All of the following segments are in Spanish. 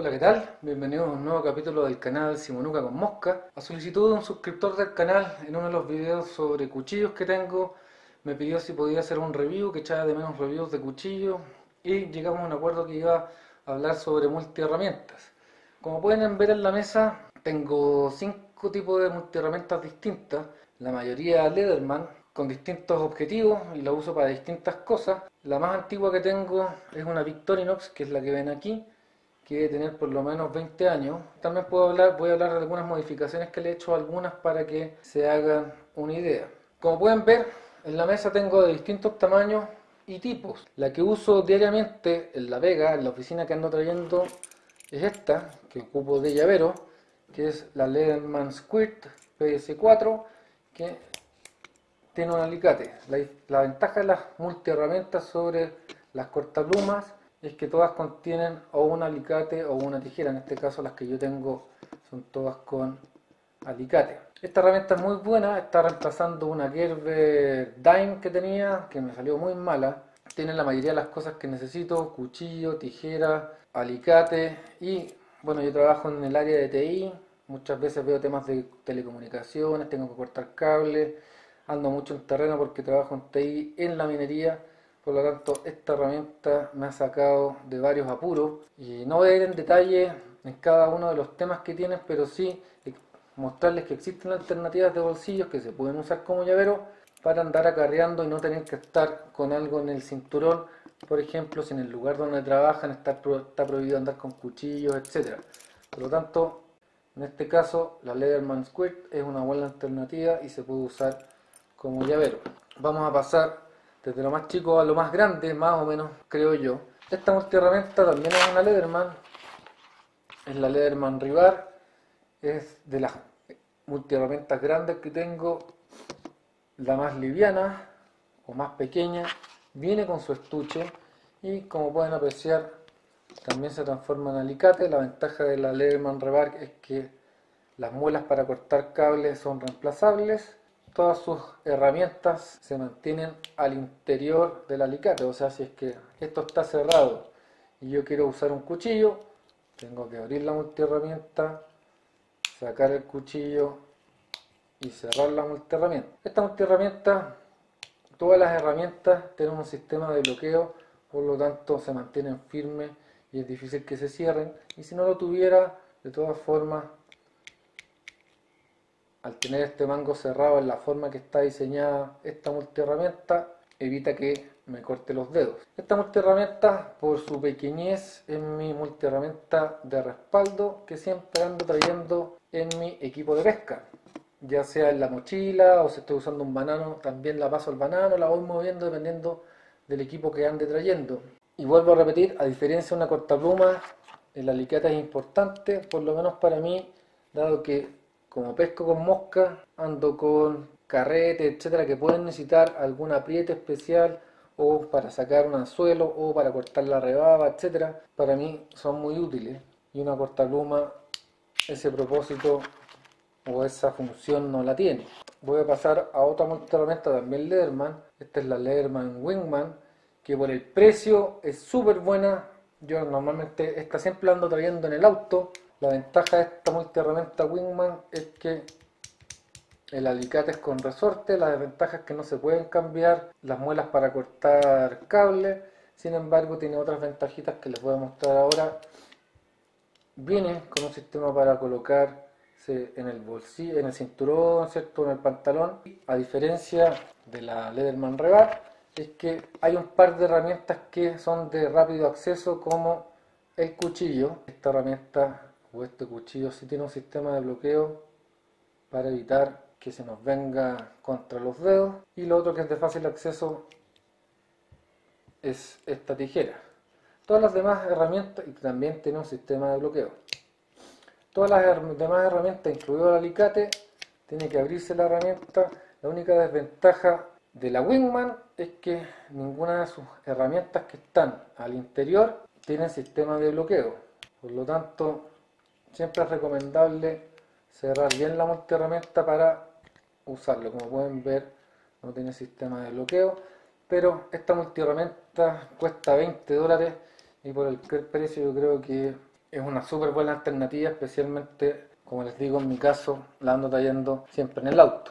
Hola, ¿qué tal? Bienvenidos a un nuevo capítulo del canal Simonuca con Mosca. A solicitud de un suscriptor del canal, en uno de los videos sobre cuchillos que tengo, me pidió si podía hacer un review, que echaba de menos reviews de cuchillos, y llegamos a un acuerdo que iba a hablar sobre multiherramientas. Como pueden ver en la mesa, tengo 5 tipos de multiherramientas distintas, la mayoría Leatherman, con distintos objetivos, y la uso para distintas cosas. La más antigua que tengo es una Victorinox, que es la que ven aquí, que debe tener por lo menos 20 años. También voy a hablar de algunas modificaciones que le he hecho a algunas para que se hagan una idea. Como pueden ver, en la mesa tengo de distintos tamaños y tipos. La que uso diariamente en la pega, en la oficina que ando trayendo, es esta, que ocupo de llavero, que es la Leatherman Squirt PS4, que tiene un alicate. La ventaja de las multiherramientas sobre las cortaplumas es que todas contienen o un alicate o una tijera. En este caso las que yo tengo son todas con alicate. Esta herramienta es muy buena, está reemplazando una Gerber Dime que tenía, que me salió muy mala. Tiene la mayoría de las cosas que necesito: cuchillo, tijera, alicate. Y bueno, yo trabajo en el área de TI, muchas veces veo temas de telecomunicaciones, tengo que cortar cables, ando mucho en terreno porque trabajo en TI en la minería. Por lo tanto, esta herramienta me ha sacado de varios apuros, y no voy a ir en detalle en cada uno de los temas que tienen, pero sí mostrarles que existen alternativas de bolsillos que se pueden usar como llavero para andar acarreando y no tener que estar con algo en el cinturón. Por ejemplo, si en el lugar donde trabajan está prohibido andar con cuchillos, etc. Por lo tanto, en este caso, la Leatherman Squirt es una buena alternativa y se puede usar como llavero. Vamos a pasar desde lo más chico a lo más grande, más o menos, creo yo. Esta multiherramienta también es una Leatherman. Es la Leatherman Rebar. Es de las multiherramientas grandes que tengo, la más liviana o más pequeña. Viene con su estuche y, como pueden apreciar, también se transforma en alicate. La ventaja de la Leatherman Rebar es que las muelas para cortar cables son reemplazables. Todas sus herramientas se mantienen al interior del alicate, o sea, si es que esto está cerrado y yo quiero usar un cuchillo, tengo que abrir la multiherramienta, sacar el cuchillo y cerrar la multiherramienta. Esta multiherramienta, todas las herramientas tienen un sistema de bloqueo, por lo tanto se mantienen firmes y es difícil que se cierren, y si no lo tuviera, de todas formas, al tener este mango cerrado en la forma que está diseñada esta multiherramienta, evita que me corte los dedos. Esta multiherramienta, por su pequeñez, es mi multiherramienta de respaldo que siempre ando trayendo en mi equipo de pesca. Ya sea en la mochila o si estoy usando un banano, también la paso al banano, la voy moviendo dependiendo del equipo que ande trayendo. Y vuelvo a repetir, a diferencia de una cortapluma, el alicate es importante, por lo menos para mí, dado que como pesco con mosca, ando con carrete, etcétera, que pueden necesitar algún apriete especial o para sacar un anzuelo o para cortar la rebaba, etcétera. Para mí son muy útiles, y una cortapluma ese propósito o esa función no la tiene. Voy a pasar a otra multiherramienta también Leatherman. Esta es la Leatherman Wingman, que por el precio es súper buena. Yo normalmente esta siempre la ando trayendo en el auto. La ventaja de esta multiherramienta Wingman es que el alicate es con resorte, la desventaja es que no se pueden cambiar las muelas para cortar cable. Sin embargo, tiene otras ventajitas que les voy a mostrar ahora. Viene con un sistema para colocarse en el bolsillo, en el cinturón, ¿cierto?, en el pantalón. A diferencia de la Leatherman Rebar, es que hay un par de herramientas que son de rápido acceso, como el cuchillo. Esta herramienta, o este cuchillo, sí tiene un sistema de bloqueo para evitar que se nos venga contra los dedos. Y lo otro que es de fácil acceso es esta tijera. Todas las demás herramientas, y también tiene un sistema de bloqueo, todas las demás herramientas, incluido el alicate, tiene que abrirse la herramienta. La única desventaja de la Wingman es que ninguna de sus herramientas que están al interior tienen sistema de bloqueo, por lo tanto siempre es recomendable cerrar bien la multiherramienta para usarlo. Como pueden ver, no tiene sistema de bloqueo, pero esta multiherramienta cuesta $20 y por el precio yo creo que es una súper buena alternativa, especialmente, como les digo, en mi caso la ando tallando siempre en el auto.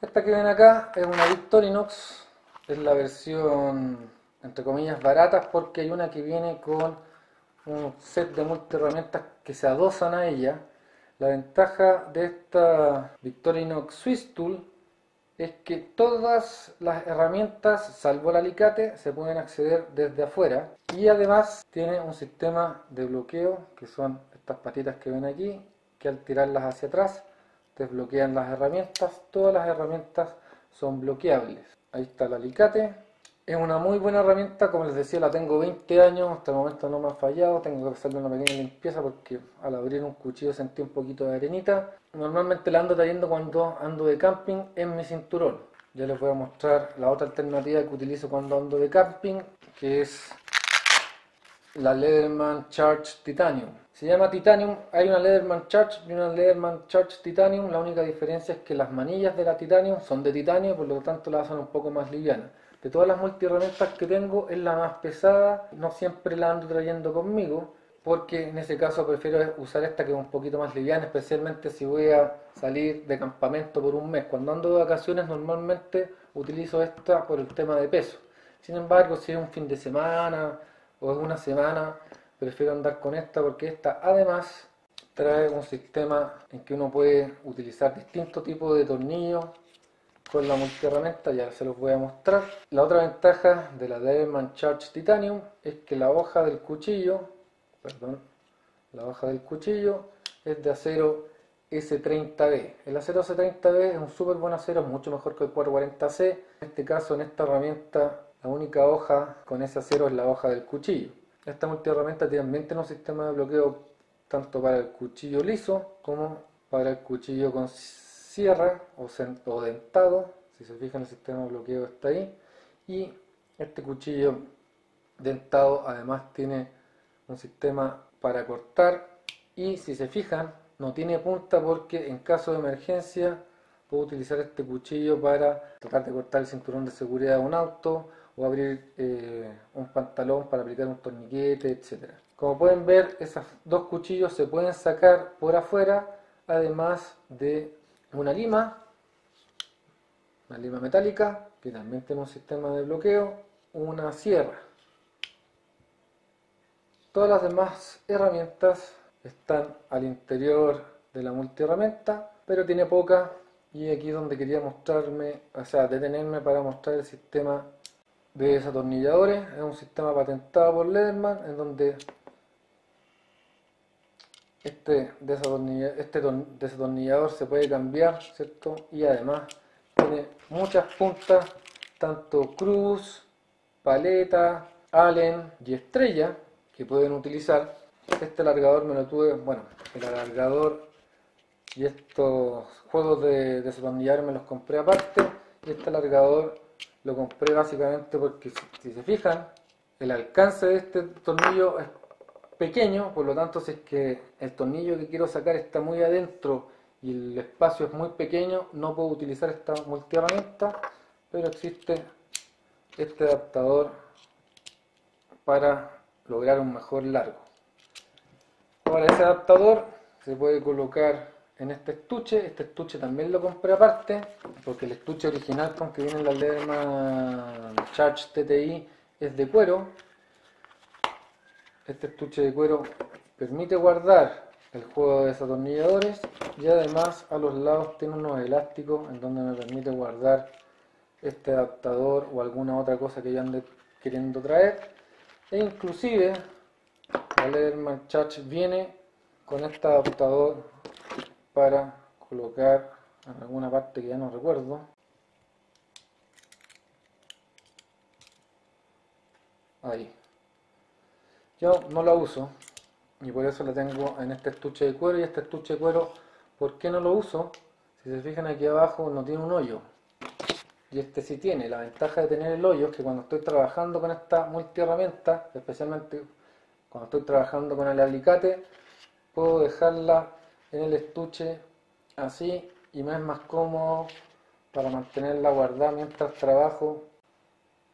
Esta que ven acá es una Victorinox, es la versión entre comillas barata, porque hay una que viene con un set de multiherramientas que se adosan a ella. La ventaja de esta Victorinox Swiss Tool es que todas las herramientas, salvo el alicate, se pueden acceder desde afuera, y además tiene un sistema de bloqueo, que son estas patitas que ven aquí, que al tirarlas hacia atrás desbloquean las herramientas. Todas las herramientas son bloqueables. Ahí está el alicate. Es una muy buena herramienta, como les decía, la tengo 20 años, hasta el momento no me ha fallado. Tengo que hacerle una pequeña limpieza porque al abrir un cuchillo sentí un poquito de arenita. Normalmente la ando trayendo cuando ando de camping en mi cinturón. Ya les voy a mostrar la otra alternativa que utilizo cuando ando de camping, que es la Leatherman Charge Titanium. Se llama Titanium, hay una Leatherman Charge y una Leatherman Charge Titanium. La única diferencia es que las manillas de la Titanium son de titanio, por lo tanto la hacen un poco más liviana. De todas las multiherramientas que tengo es la más pesada, no siempre la ando trayendo conmigo, porque en ese caso prefiero usar esta que es un poquito más liviana, especialmente si voy a salir de campamento por un mes. Cuando ando de vacaciones normalmente utilizo esta por el tema de peso. Sin embargo, si es un fin de semana o es una semana, prefiero andar con esta, porque esta además trae un sistema en que uno puede utilizar distintos tipos de tornillos. Con la multiherramienta ya se los voy a mostrar. La otra ventaja de la Leatherman Charge Titanium es que la hoja del cuchillo, es de acero S30V. El acero S30V es un súper buen acero, es mucho mejor que el 440C. En este caso, en esta herramienta, la única hoja con ese acero es la hoja del cuchillo. Esta multiherramienta también tiene un sistema de bloqueo tanto para el cuchillo liso como para el cuchillo con sierra o dentado. Si se fijan, el sistema de bloqueo está ahí, y este cuchillo dentado además tiene un sistema para cortar, y si se fijan no tiene punta, porque en caso de emergencia puedo utilizar este cuchillo para tratar de cortar el cinturón de seguridad de un auto o abrir un pantalón para aplicar un torniquete, etc. Como pueden ver, esos dos cuchillos se pueden sacar por afuera, además de una lima metálica, que también tiene un sistema de bloqueo, una sierra. Todas las demás herramientas están al interior de la multiherramienta, pero tiene poca, y aquí es donde quería detenerme para mostrar el sistema de desatornilladores. Es un sistema patentado por Leatherman, en donde este desatornillador se puede cambiar, ¿cierto? Y además tiene muchas puntas, tanto cruz, paleta, allen y estrella, que pueden utilizar. Este alargador me lo tuve, el alargador y estos juegos de desatornillador me los compré aparte, y este alargador lo compré básicamente porque, si se fijan, el alcance de este tornillo es pequeño, por lo tanto, si es que el tornillo que quiero sacar está muy adentro y el espacio es muy pequeño, no puedo utilizar esta multiherramienta, pero existe este adaptador para lograr un mejor largo. Ahora, ese adaptador se puede colocar en este estuche también lo compré aparte, porque el estuche original con que viene la Leatherman Charge TTi es de cuero. Este estuche de cuero permite guardar el juego de desatornilladores, y además a los lados tiene unos elásticos en donde me permite guardar este adaptador o alguna otra cosa que yo ande queriendo traer. E inclusive la Leatherman Charge viene con este adaptador para colocar en alguna parte que ya no recuerdo. Ahí. Yo no la uso, y por eso la tengo en este estuche de cuero. Y este estuche de cuero, ¿por qué no lo uso? Si se fijan, aquí abajo no tiene un hoyo, y este sí tiene. La ventaja de tener el hoyo es que cuando estoy trabajando con esta multiherramienta, especialmente cuando estoy trabajando con el alicate, puedo dejarla en el estuche así, y me es más cómodo para mantenerla guardada mientras trabajo.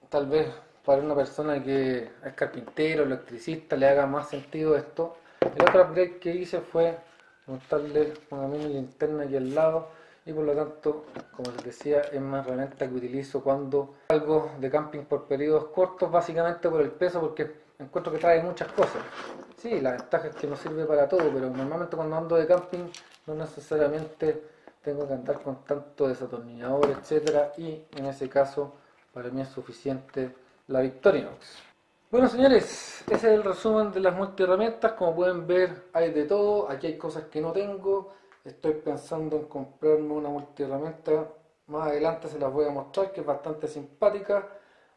Tal vez para una persona que es carpintero, electricista, le haga más sentido esto, El otro upgrade que hice fue montarle una mini linterna aquí al lado, y por lo tanto, como les decía, es una herramienta que utilizo cuando salgo de camping por periodos cortos, básicamente por el peso, porque encuentro que trae muchas cosas. Sí, la ventaja es que no sirve para todo, pero normalmente cuando ando de camping no necesariamente tengo que andar con tanto desatornillador, etcétera, y en ese caso para mí es suficiente la Victorinox. Bueno, señores, ese es el resumen de las multiherramientas. Como pueden ver, hay de todo. Aquí hay cosas que no tengo. Estoy pensando en comprarme una multiherramienta. Más adelante se las voy a mostrar, que es bastante simpática.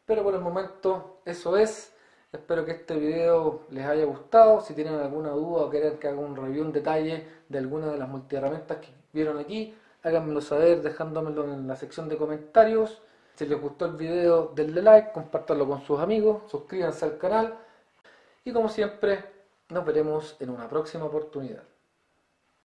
Pero por el momento, eso es. Espero que este video les haya gustado. Si tienen alguna duda o quieren que haga un review en detalle de alguna de las multiherramientas que vieron aquí, háganmelo saber dejándomelo en la sección de comentarios. Si les gustó el video, denle like, compártanlo con sus amigos, suscríbanse al canal y, como siempre, nos veremos en una próxima oportunidad.